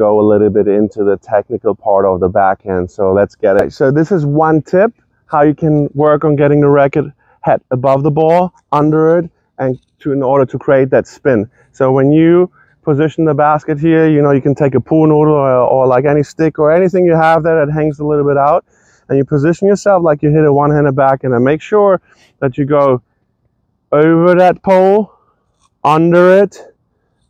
go a little bit into the technical part of the backhand, so let's get it. So this is one tip, how you can work on getting the racket head above the ball, under it, and in order to create that spin. So when you position the basket here, you know, you can take a pool noodle or like any stick or anything you have there that hangs a little bit out, and you position yourself like you hit a one-hander backhand, and make sure that you go over that pole, under it,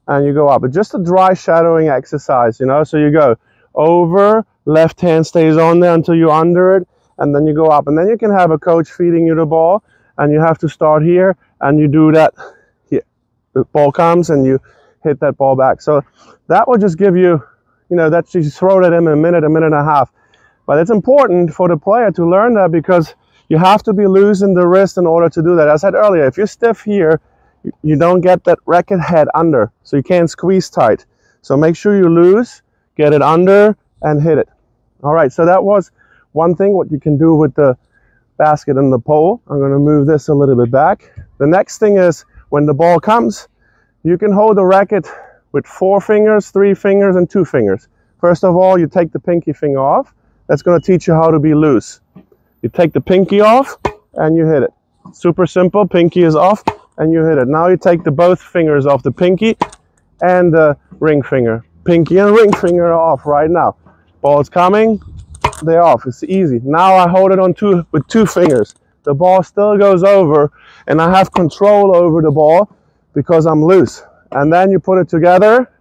and you go up. It's just a dry shadowing exercise, you know, so you go over, left hand stays on there until you're under it, and then you go up, and then you can have a coach feeding you the ball, and you have to start here, and you do that here. The ball comes, and you hit that ball back. So that will just give you, you know, that you throw that in a minute and a half. But it's important for the player to learn that, because you have to be loose in the wrist in order to do that. As I said earlier, if you're stiff here, you don't get that racket head under, so you can't squeeze tight. So make sure you loose, get it under, and hit it. All right, so that was one thing, what you can do with the basket and the pole. I'm going to move this a little bit back. The next thing is, when the ball comes, you can hold the racket with 4 fingers, 3 fingers, and 2 fingers. First of all, you take the pinky finger off. That's going to teach you how to be loose. You take the pinky off, and you hit it. Super simple, pinky is off, and you hit it. Now you take the both fingers off, the pinky and the ring finger. Pinky and ring finger are off right now. Ball's coming, they're off, it's easy. Now I hold it on with 2 fingers. The ball still goes over, and I have control over the ball because I'm loose. And then you put it together,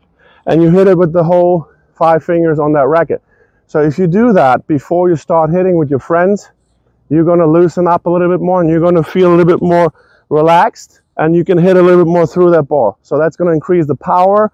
and you hit it with the whole 5 fingers on that racket. So if you do that before you start hitting with your friends, you're gonna loosen up a little bit more, and you're gonna feel a little bit more relaxed, and you can hit a little bit more through that ball. So that's going to increase the power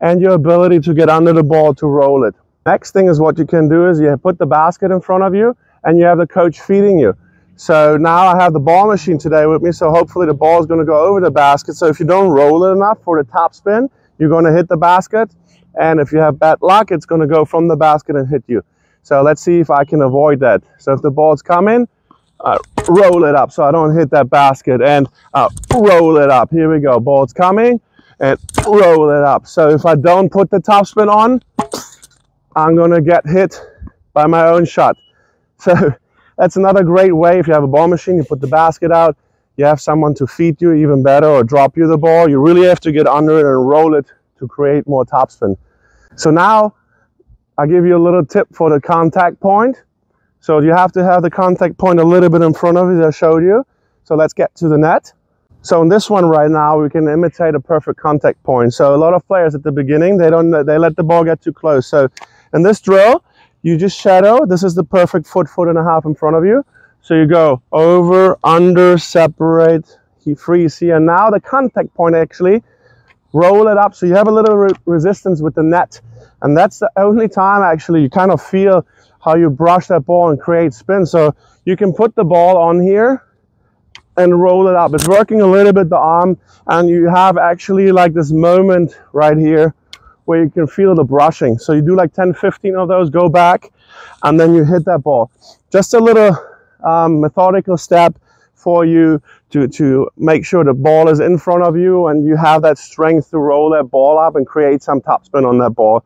and your ability to get under the ball to roll it. Next thing is, what you can do is you put the basket in front of you, and you have the coach feeding you. So now I have the ball machine today with me, so hopefully the ball is going to go over the basket. So if you don't roll it enough for the top spin, you're going to hit the basket, and if you have bad luck, it's going to go from the basket and hit you. So let's see if I can avoid that. So if the ball's coming, roll it up so I don't hit that basket, and roll it up. Here we go, ball's coming, and roll it up. So if I don't put the topspin on, I'm gonna get hit by my own shot. So that's another great way. If you have a ball machine, you put the basket out, you have someone to feed you, even better, or drop you the ball. You really have to get under it and roll it to create more topspin. So now I'll give you a little tip for the contact point. So you have to have the contact point a little bit in front of you, as I showed you. So let's get to the net. So in this one right now, we can imitate a perfect contact point. So a lot of players at the beginning, they let the ball get too close. So in this drill, you just shadow. This is the perfect foot, foot and a half in front of you. So you go over, under, separate, freeze here. And now the contact point, actually, roll it up. So you have a little resistance with the net. And that's the only time, actually, you kind of feel how you brush that ball and create spin. So you can put the ball on here and roll it up. It's working a little bit the arm, and you have actually like this moment right here where you can feel the brushing. So you do like 10, 15 of those, go back, and then you hit that ball. Just a little methodical step for you to make sure the ball is in front of you, and you have that strength to roll that ball up and create some topspin on that ball.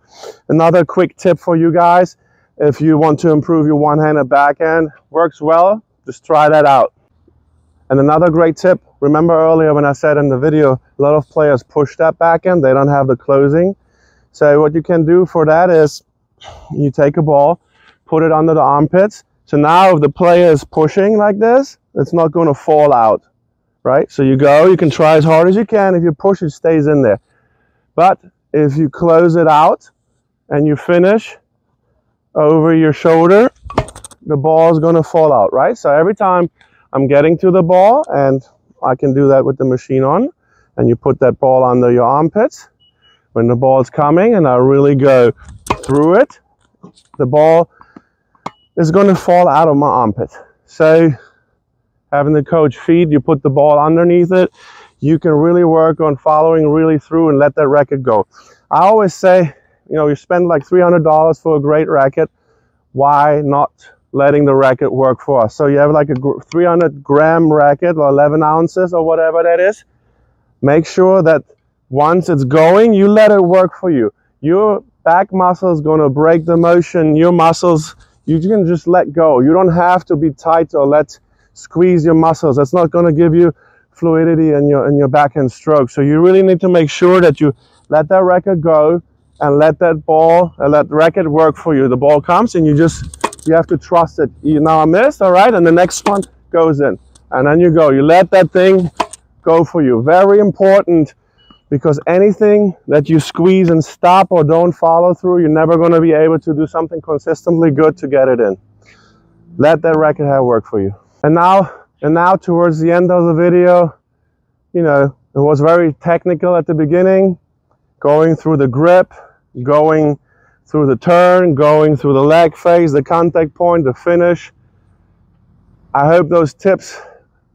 Another quick tip for you guys, if you want to improve your one-hander backhand, works well, just try that out. And another great tip, remember earlier when I said in the video, a lot of players push that backhand, they don't have the closing. So what you can do for that is, you take a ball, put it under the armpits. So now if the player is pushing like this, it's not going to fall out, right? So you go, you can try as hard as you can. If you push, it stays in there. But if you close it out and you finish over your shoulder, the ball is going to fall out, right? So every time I'm getting to the ball, and I can do that with the machine on, and you put that ball under your armpits. When the ball is coming and I really go through it, the ball is going to fall out of my armpit. So having the coach feed, you put the ball underneath it, you can really work on following really through and let that racket go. I always say, you know, you spend like $300 for a great racket. Why not letting the racket work for us? So you have like a 300-gram racket, or 11 ounces or whatever that is. Make sure that once it's going, you let it work for you. Your back muscle is going to break the motion. Your muscles, you can just let go. You don't have to be tight or let squeeze your muscles. That's not going to give you fluidity in your backhand stroke. So you really need to make sure that you let that racket go and let that ball, let racket work for you. The ball comes and you have to trust it. You now I missed, all right, and the next one goes in. And then you go, you let that thing go for you. Very important, because anything that you squeeze and stop or don't follow through, you're never going to be able to do something consistently good to get it in. Let that racket have work for you. And now towards the end of the video, you know, it was very technical at the beginning, going through the grip, going through the turn, going through the leg phase, the contact point, the finish. I hope those tips,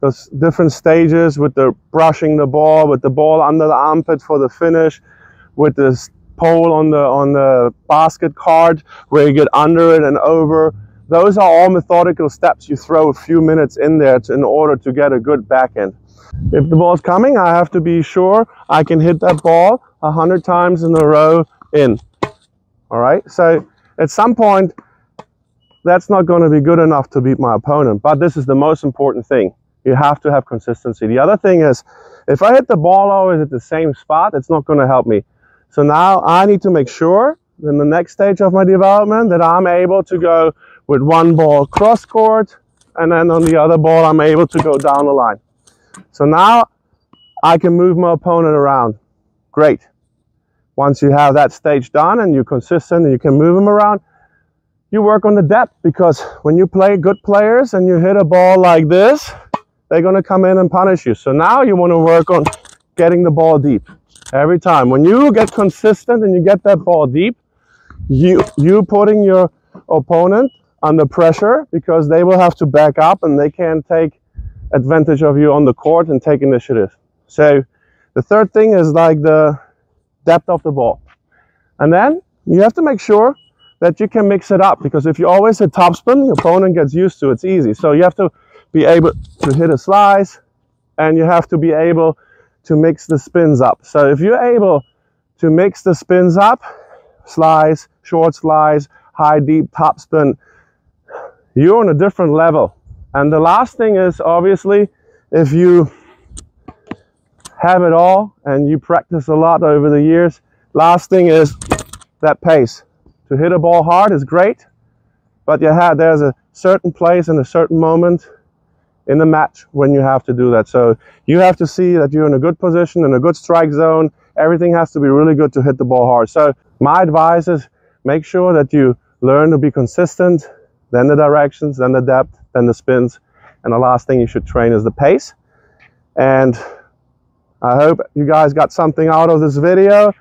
those different stages with the brushing the ball, with the ball under the armpit for the finish, with this pole on the basket card where you get under it and over. Those are all methodical steps. You throw a few minutes in there in order to get a good backhand. If the ball's coming, I have to be sure I can hit that ball 100 times in a row in. All right, so at some point, that's not going to be good enough to beat my opponent, but this is the most important thing. You have to have consistency. The other thing is, if I hit the ball always at the same spot, it's not going to help me. So now I need to make sure in the next stage of my development that I'm able to go with one ball cross court, and then on the other ball I'm able to go down the line. So now I can move my opponent around. Great. Once you have that stage done and you're consistent and you can move them around, you work on the depth, because when you play good players and you hit a ball like this, they're going to come in and punish you. So now you want to work on getting the ball deep every time. When you get consistent and you get that ball deep, you putting your opponent under pressure, because they will have to back up and they can take advantage of you on the court and take initiative. So the third thing is like the depth of the ball. And then you have to make sure that you can mix it up, because if you always hit topspin, your opponent gets used to it. It's easy. So you have to be able to hit a slice, and you have to be able to mix the spins up. So if you're able to mix the spins up, slice, short slice, high, deep, topspin, you're on a different level. And the last thing is, obviously, if you have it all and you practice a lot over the years, last thing is that pace. To hit a ball hard is great, but there's a certain place and a certain moment in the match when you have to do that. So you have to see that you're in a good position, in a good strike zone. Everything has to be really good to hit the ball hard. So my advice is, make sure that you learn to be consistent, then the directions, then the depth, then the spins. And the last thing you should train is the pace. And I hope you guys got something out of this video.